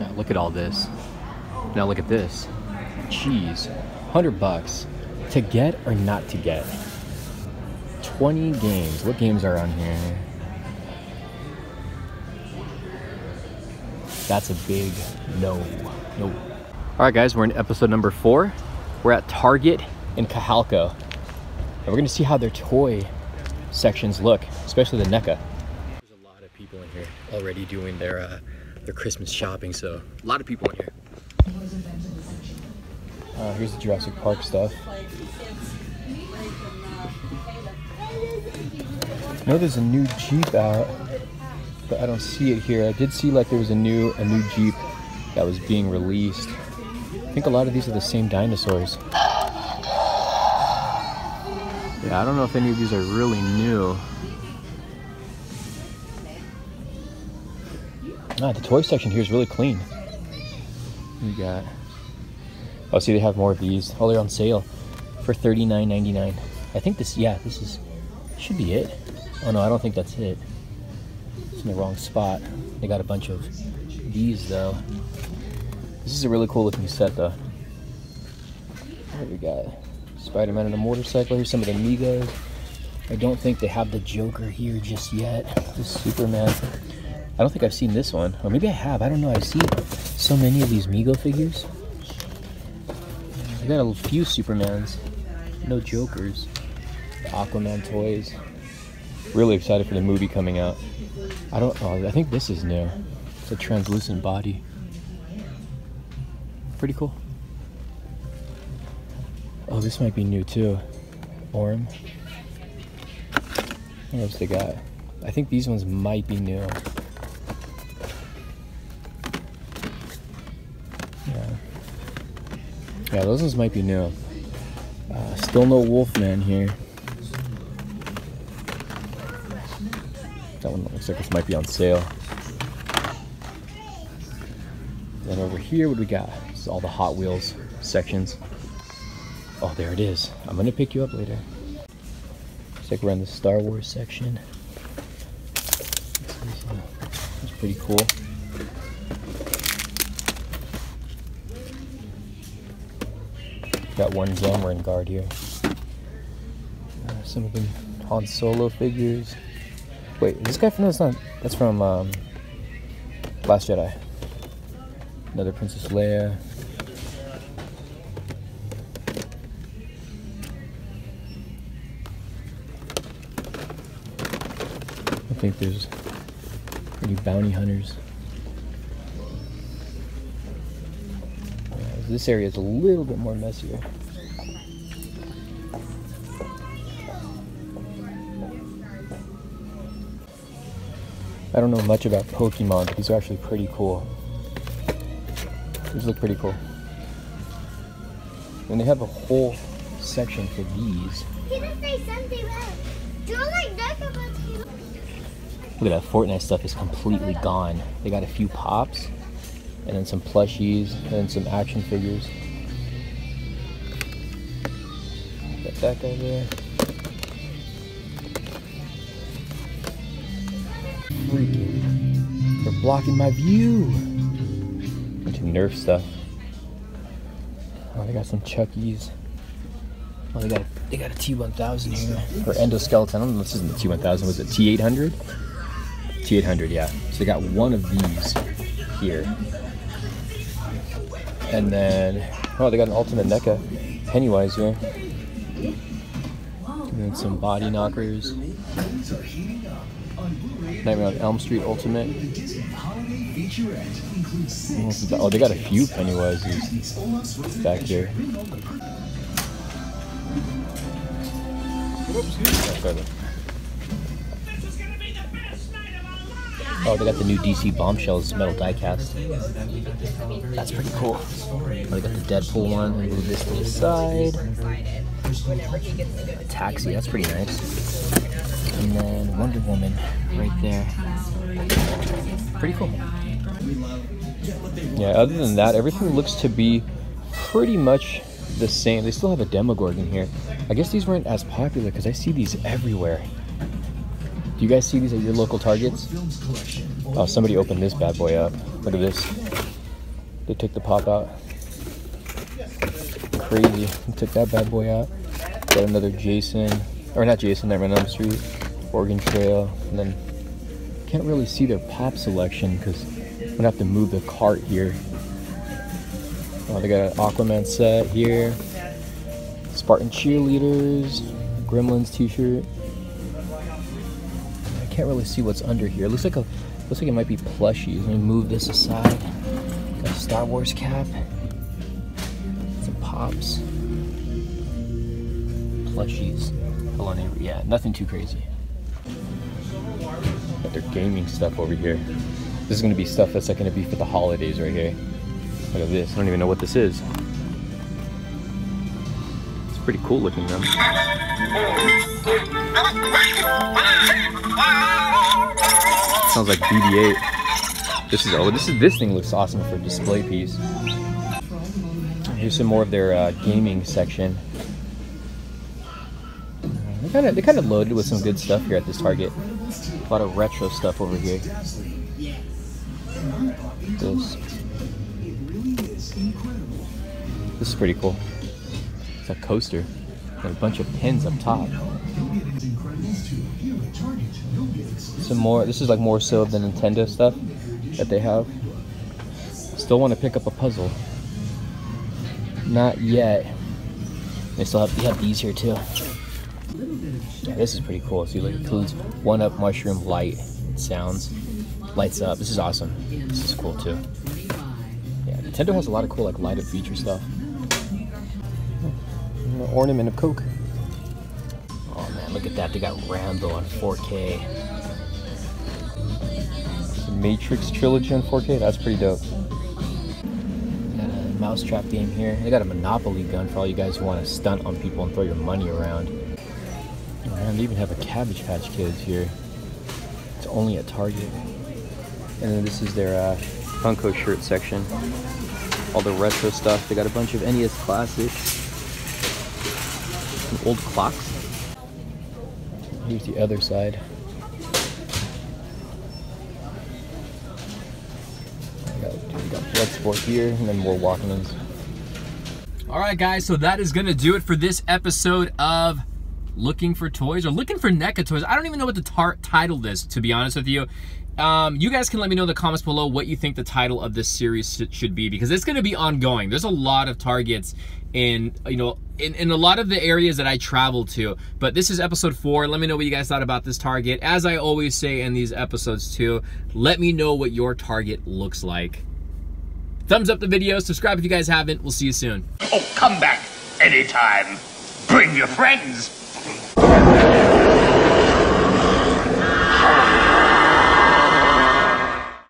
Now look at all this. Now look at this. Cheese. $100. To get or not to get? 20 games. What games are on here? That's a big no. No. Alright guys, we're in episode number 4. We're at Target in Cajalco. And we're gonna see how their toy sections look, especially the NECA. There's a lot of people in here already doing their Christmas shopping, so a lot of people in here. Here's the Jurassic Park stuff. I know there's a new Jeep out, but I don't see it here. I did see like there was a new Jeep that was being released. I think a lot of these are the same dinosaurs. Yeah, I don't know if any of these are really new. Ah, the toy section here is really clean. You got... Oh, see, they have more of these. Oh, they're on sale for $39.99. I think this, yeah, this is, should be it. Oh no, I don't think that's it. It's in the wrong spot. They got a bunch of these though. This is a really cool looking set though. What do we got? Spider-Man on a motorcycle. Here's some of the Megos. I don't think they have the Joker here just yet. The Superman. I don't think I've seen this one. Or maybe I have. I don't know. I've seen so many of these Mego figures. We got a few Supermans. No Jokers. The Aquaman toys. Really excited for the movie coming out. I don't... Oh, I think this is new. It's a translucent body. Pretty cool. Oh, this might be new too. Orm. What else they got? I think these ones might be new. Yeah. Yeah, those ones might be new. Still no Wolfman here. That one looks like this might be on sale. Then over here, what do we got? This is all the Hot Wheels sections. Oh, there it is. I'm gonna pick you up later. Looks like we're in the Star Wars section. That's pretty cool. Got one gamer in guard here. Some of them Han Solo figures. Wait, this guy from that's not. That's from Last Jedi. Another Princess Leia. I think there's any bounty hunters. Yeah, this area is a little bit more messier. I don't know much about Pokemon, but these are actually pretty cool. These look pretty cool. And they have a whole section for these. He didn't say something else. Don't like that about you. Look at that, Fortnite stuff is completely gone. They got a few pops, and then some plushies, and then some action figures. Got that guy there. Freaking, they're blocking my view. Bunch of Nerf stuff. Oh, they got some Chuckies. Oh, they got a T1000 here. Or endoskeleton, I don't know, this isn't the T1000, was it T800? T800, yeah. So they got one of these here. And then, oh, they got an ultimate NECA Pennywise here. And then some body knockers. Nightmare on Elm Street Ultimate. Oh, they got a few Pennywises back here. Oh, they got the new DC Bombshells Metal Diecast. That's pretty cool. Oh, they got the Deadpool one. We move this to the side. A taxi, that's pretty nice. And then Wonder Woman right there. Pretty cool. Yeah, other than that, everything looks to be pretty much the same. They still have a Demogorgon here. I guess these weren't as popular because I see these everywhere. Do you guys see these at your local Targets? Oh, somebody opened this bad boy up. Look at this. They took the pop out. Crazy. They took that bad boy out. Got another Jason. Or not Jason, Nightmare on Elm Street. Oregon Trail. And then can't really see their pop selection because I'm gonna have to move the cart here. Oh, they got an Aquaman set here. Spartan Cheerleaders. Gremlins t-shirt. I can't really see what's under here. It looks like a it might be plushies. Let me move this aside. Got a Star Wars cap. Some pops. Plushies. Hold on, yeah, nothing too crazy. Got their gaming stuff over here. This is gonna be stuff that's like gonna be for the holidays right here. Look at this. I don't even know what this is. It's pretty cool looking though. Sounds like BB-8. This is this thing looks awesome for a display piece. Here's some more of their gaming section. They're kind of loaded with some good stuff here at this Target. A lot of retro stuff over here. This is pretty cool. It's a coaster. Got a bunch of pins up top. Some more. This is like more so of the Nintendo stuff that they have. Still want to pick up a puzzle. Not yet. They still have, these here too. Yeah, this is pretty cool. So it includes one-up mushroom light sounds. Lights up. This is awesome. This is cool too. Yeah, Nintendo has a lot of cool like light-up feature stuff. Oh, ornament of Coke. Oh man, look at that. They got Rambo on 4K. The Matrix trilogy on 4K. That's pretty dope. Got a mousetrap game here. They got a Monopoly gun for all you guys who want to stunt on people and throw your money around. And they even have a Cabbage Patch Kids here. It's only at Target. And then this is their Funko shirt section. All the retro stuff. They got a bunch of NES classics. Some old clocks. Here's the other side. We got Bloodsport here, and then more Walkmans. Alright guys, so that is going to do it for this episode of Looking for Toys or Looking for NECA Toys. I don't even know what to title this, to be honest with you. You guys can let me know in the comments below what you think the title of this series should be, because it's going to be ongoing. There's a lot of Targets in, you know, in a lot of the areas that I travel to. But this is episode 4. Let me know what you guys thought about this Target. As I always say in these episodes too, let me know what your Target looks like. Thumbs up the video, subscribe if you guys haven't. We'll see you soon. Oh, come back anytime. Bring your friends.